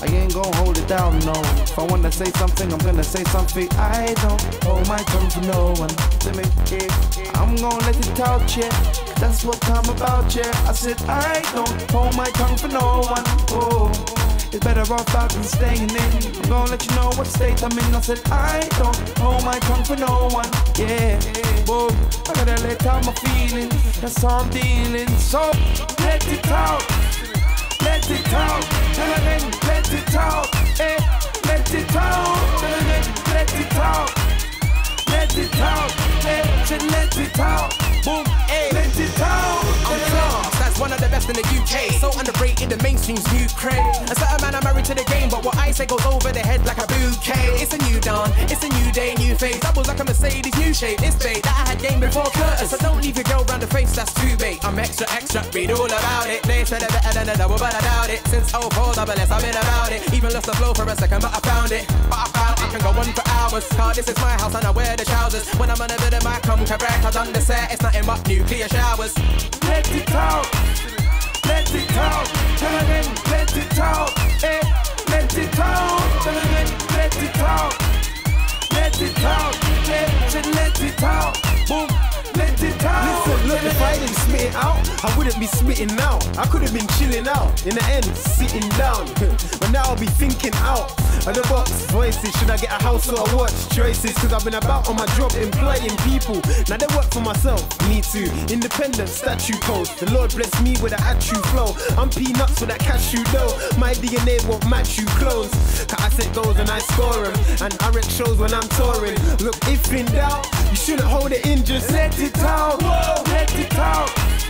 I ain't gon' hold it down, no. If I wanna say something, I'm gonna say something. I don't hold my tongue for no one. I'm gon' let it out, yeah. That's what I'm about, yeah. I said I don't hold my tongue for no one. Oh, it's better off out than staying in. I'm gon' let you know what state I'm in. I said I don't hold my tongue for no one. Yeah, whoa, I gotta let out my feelings. That's how I'm dealing. So let it out. Let it out, let it out, eh? Let it out, let it out, let it out, eh? Let it out, boom, eh? Let it out. I'm class, that's one of the best in the UK. So underrated, the mainstream's new craze. A certain man I'm married to the game, but what I say goes over the head like a bouquet. It's a new dawn, it's a new day, new face. Doubles like a Mercedes, new shape. It's fate that I had game before Curtis. So don't leave your girl round the face, that's too bait. I'm extra, extra, read all about it. They said it better than a double, but I doubt it. Since 0400, I've been about it. Even lost the flow for a second, but I found it. But I found I can go on for hours. Car, this is my house and I wear the trousers. When I'm on a bit of my come correct, I done the set. It's nothing but nuclear showers. Let it out, let it out, let it out, eh? Let it out, let it out, let it out, let it out, boom. Let it out. Listen, look, if I didn't spit it out, I wouldn't be spitting now. I could have been chilling out, in the end, sitting down. But now I'll be thinking out of the box. Voices, should I get a house or a watch? Choices, cause I've been about on my job, employing people. Now they work for myself, me too. Independent, statue pose. The Lord bless me with a true flow. I'm peanuts with that cashew dough. My DNA won't match you clones. Cause I set goals and I score them. And I wreck shows when I'm touring. Look, if in doubt, you shouldn't hold it in, just let it out, whoa, let it out,